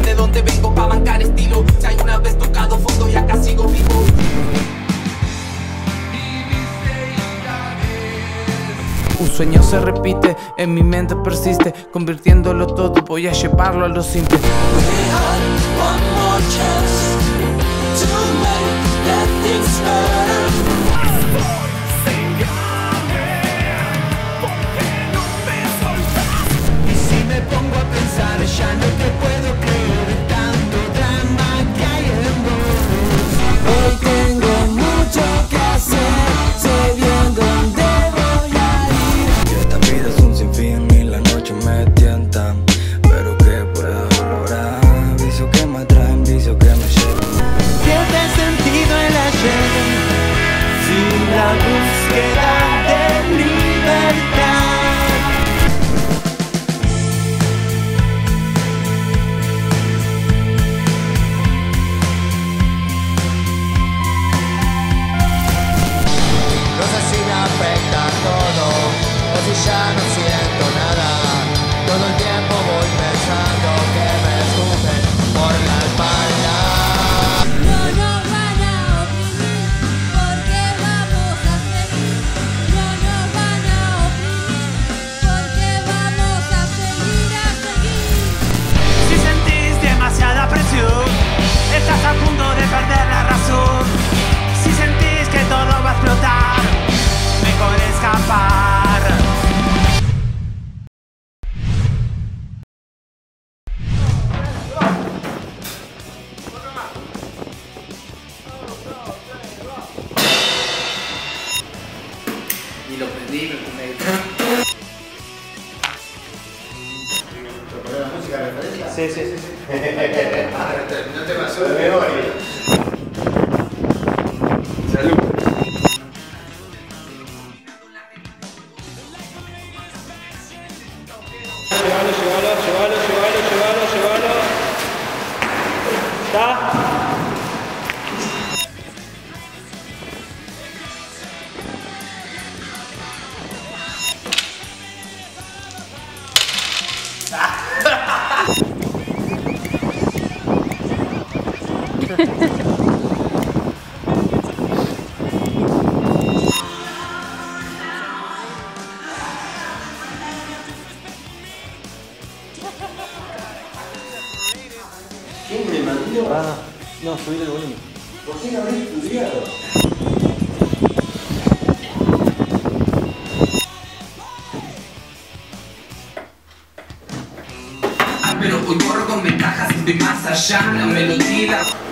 sé de dónde vengo pa' bancar estilo. Si hay una vez tocado fondo ya casi sigo vivo. Un sueño se repite, en mi mente persiste, convirtiéndolo todo voy a llevarlo a lo simple. La búsqueda de libertad. No sé si me afecta todo o si ya no siento nada. Todo el tiempo voy pensando que me escupen por la espalda. Y lo pedí, me compré la música de referencia. Sí. No te pasó de memoria. Salud. Llévalo. ¿Está? ¿Quién me mandó? Ah, no, subí el volumen. ¿Por qué no habéis estudiado? Pero hoy corro con ventajas de más allá, la medida.